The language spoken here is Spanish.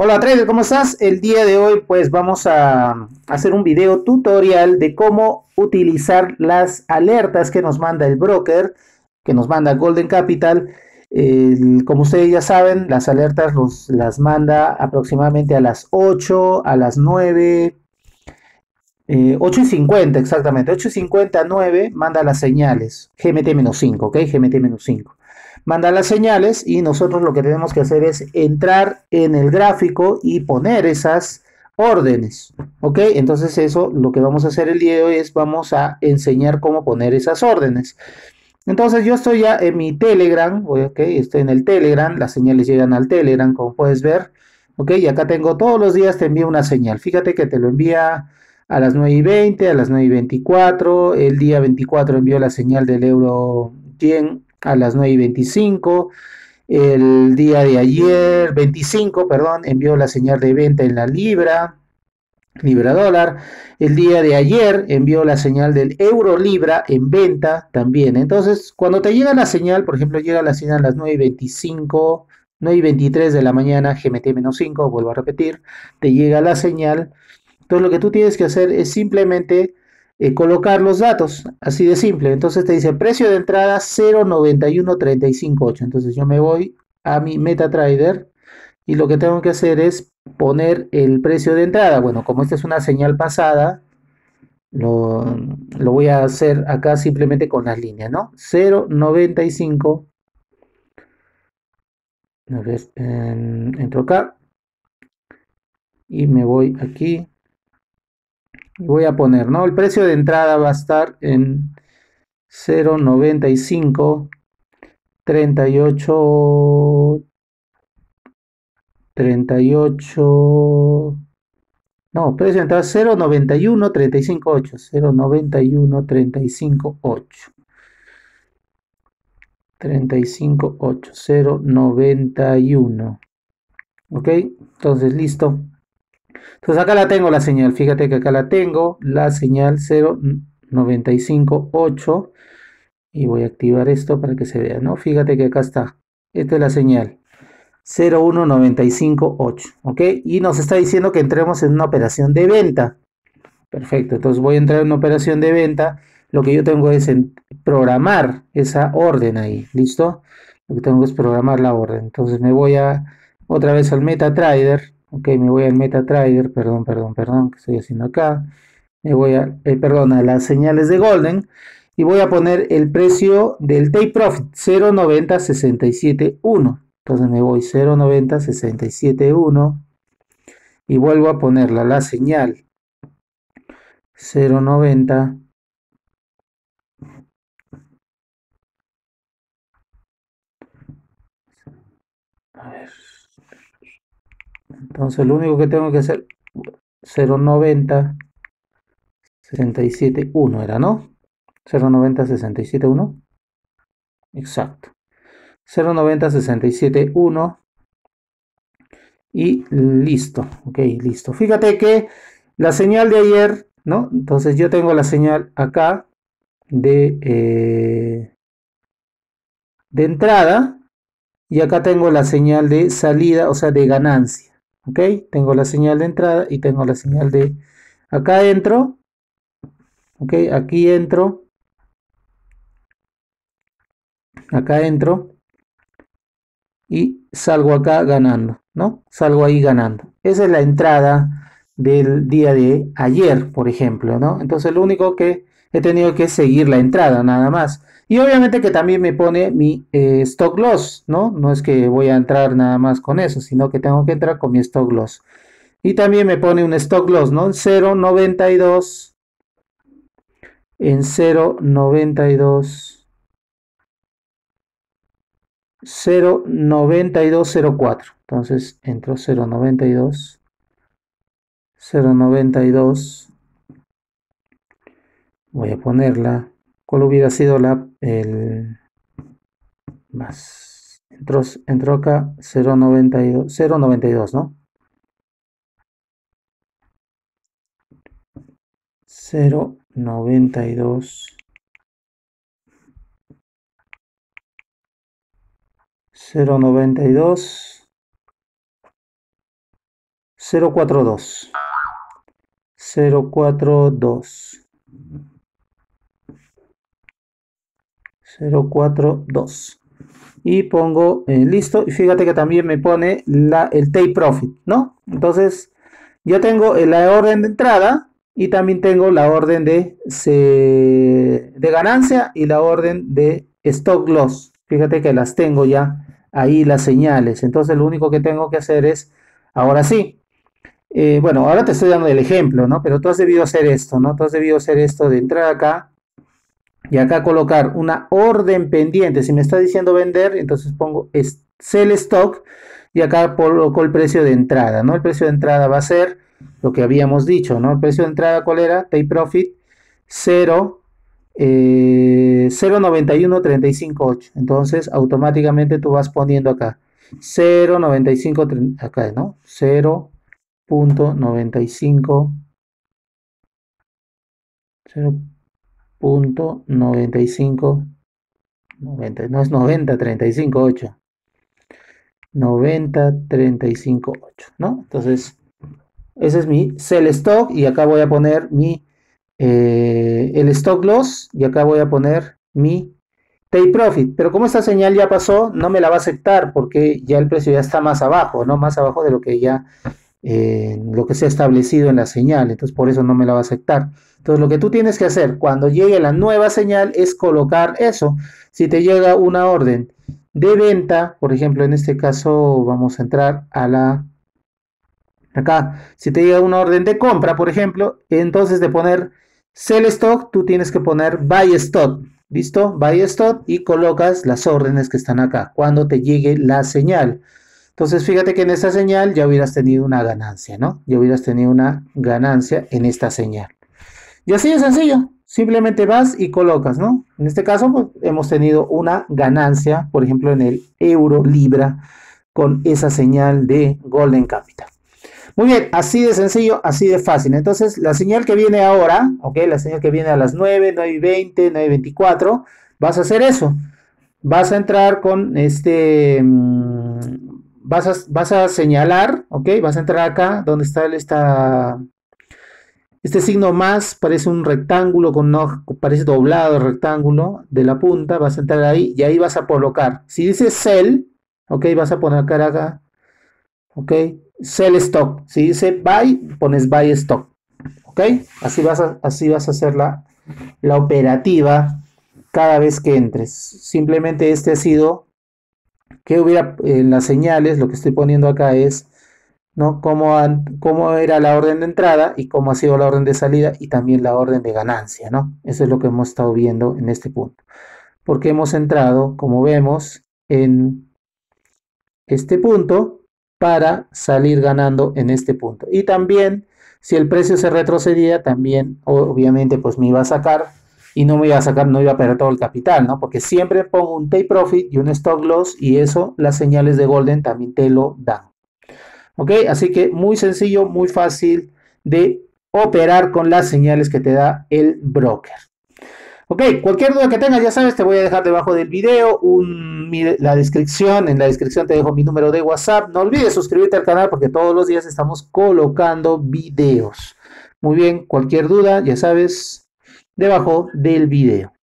Hola trader, ¿cómo estás? El día de hoy pues vamos a hacer un video tutorial de cómo utilizar las alertas que nos manda el broker, que nos manda Golden Capital. Como ustedes ya saben, las alertas las manda aproximadamente a las 8, a las 9, 8:50 exactamente, 8:50 a 9 manda las señales, GMT-5, ok, GMT-5. Manda las señales y nosotros lo que tenemos que hacer es entrar en el gráfico y poner esas órdenes, ok. Entonces eso lo que vamos a hacer el día de hoy es vamos a enseñar cómo poner esas órdenes. Entonces yo estoy ya en mi Telegram, ok, estoy en el Telegram, las señales llegan al Telegram como puedes ver, ok, y acá tengo todos los días te envía una señal, fíjate que te lo envía a las 9:20, a las 9:24, el día 24 envió la señal del euro yen a las 9:25, el día de ayer, 25, perdón, envió la señal de venta en la libra dólar, el día de ayer envió la señal del euro libra en venta también. Entonces cuando te llega la señal, por ejemplo llega la señal a las 9:25, 9:23 de la mañana, GMT-5, vuelvo a repetir, te llega la señal. Entonces lo que tú tienes que hacer es simplemente colocar los datos, así de simple. Entonces te dice precio de entrada 0.91358. Entonces yo me voy a mi MetaTrader y lo que tengo que hacer es poner el precio de entrada. Bueno, como esta es una señal pasada, lo voy a hacer acá simplemente con las líneas, ¿no? 0.95. Entro acá y me voy aquí. Voy a poner, ¿no? El precio de entrada va a estar en 0.95 38 no, precio de entrada 0.91 358, 0.91 358, 358, 0.91, ok. Entonces listo. Entonces acá la tengo la señal, fíjate que acá la tengo, la señal 0.958, y voy a activar esto para que se vea, ¿no? Fíjate que acá está, esta es la señal, 0.1958, ¿ok? Y nos está diciendo que entremos en una operación de venta. Perfecto, entonces voy a entrar en una operación de venta, lo que yo tengo es programar esa orden ahí, ¿listo? Lo que tengo es programar la orden, entonces me voy a otra vez al MetaTrader. Ok, me voy al MetaTrader, perdón, que estoy haciendo acá. Me voy a las señales de Golden y voy a poner el precio del Take Profit, 0.90671. Entonces me voy 0.90671 y vuelvo a ponerla, la señal 0.90. A ver. Entonces lo único que tengo que hacer, 0.90 671 era, ¿no? 0.90 671, exacto, 0.90 671, y listo, ok, listo. Fíjate que la señal de ayer, ¿no? Entonces yo tengo la señal acá de entrada y acá tengo la señal de salida, o sea de ganancia. Ok, tengo la señal de entrada y tengo la señal de acá entro, ok, aquí entro, acá entro y salgo acá ganando, ¿no? Salgo ahí ganando. Esa es la entrada del día de ayer, por ejemplo, ¿no? Entonces lo único que he tenido que seguir la entrada, nada más. Y obviamente que también me pone mi stop loss, ¿no? No es que voy a entrar nada más con eso, sino que tengo que entrar con mi stop loss. Y también me pone un stop loss, ¿no? En 0.92. En 0.92. 0.9204. Entonces entro 0.92. 0.92. Voy a ponerla. ¿Cuál hubiera sido el más? Entró acá 0.92, ¿no? 0.92 042. 042. 042. Y pongo listo. Y fíjate que también me pone el take profit, ¿no? Entonces, yo tengo la orden de entrada y también tengo la orden de ganancia y la orden de stop loss. Fíjate que las tengo ya ahí, las señales. Entonces, lo único que tengo que hacer es, ahora sí, bueno, ahora te estoy dando el ejemplo, ¿no? Pero tú has debido hacer esto, ¿no? Tú has debido hacer esto de entrar acá y acá colocar una orden pendiente. Si me está diciendo vender, entonces pongo sell stock y acá coloco el precio de entrada, ¿no? El precio de entrada va a ser lo que habíamos dicho, ¿no? El precio de entrada, ¿cuál era? Take profit 0.91358. Entonces automáticamente tú vas poniendo acá 0.95, acá, ¿no? 0.95, no es 90.358, 90.358, ¿no? Entonces ese es mi sell stock y acá voy a poner mi el stop loss y acá voy a poner mi take profit. Pero como esta señal ya pasó, no me la va a aceptar porque ya el precio ya está más abajo, ¿no? Más abajo de lo que ya lo que se ha establecido en la señal. Entonces por eso no me la va a aceptar. Entonces lo que tú tienes que hacer cuando llegue la nueva señal es colocar eso. Si te llega una orden de venta, por ejemplo, en este caso vamos a entrar a la acá, si te llega una orden de compra, por ejemplo, entonces de poner sell stock, tú tienes que poner buy stock, ¿listo? Buy stock y colocas las órdenes que están acá, cuando te llegue la señal. Entonces, fíjate que en esta señal ya hubieras tenido una ganancia, ¿no? Ya hubieras tenido una ganancia en esta señal. Y así de sencillo, simplemente vas y colocas, ¿no? En este caso, pues, hemos tenido una ganancia, por ejemplo, en el euro libra, con esa señal de Golden Capital. Muy bien, así de sencillo, así de fácil. Entonces, la señal que viene ahora, ok, la señal que viene a las 9, 9:20, 9:24, vas a hacer eso. Vas a entrar con este, vas a señalar, ok, vas a entrar acá, donde está este signo más, parece un rectángulo, parece doblado el rectángulo de la punta, vas a entrar ahí y ahí vas a colocar. Si dice sell, ok, vas a poner acá, ok, sell stock. Si dice buy, pones buy stock, ok. Así vas a hacer la operativa cada vez que entres. Simplemente este ha sido que hubiera en las señales. Lo que estoy poniendo acá es, ¿no?, cómo era la orden de entrada y cómo ha sido la orden de salida y también la orden de ganancia, ¿no? Eso es lo que hemos estado viendo en este punto, porque hemos entrado, como vemos, en este punto para salir ganando en este punto. Y también, si el precio se retrocedía, también obviamente pues me iba a sacar, y no me iba a sacar, no iba a perder todo el capital, ¿no? Porque siempre pongo un take profit y un stop loss, y eso las señales de Golden también te lo dan. Ok, así que muy sencillo, muy fácil de operar con las señales que te da el broker. Ok, cualquier duda que tengas, ya sabes, te voy a dejar debajo del video la descripción. En la descripción te dejo mi número de WhatsApp. No olvides suscribirte al canal porque todos los días estamos colocando videos. Muy bien, cualquier duda, ya sabes, debajo del video.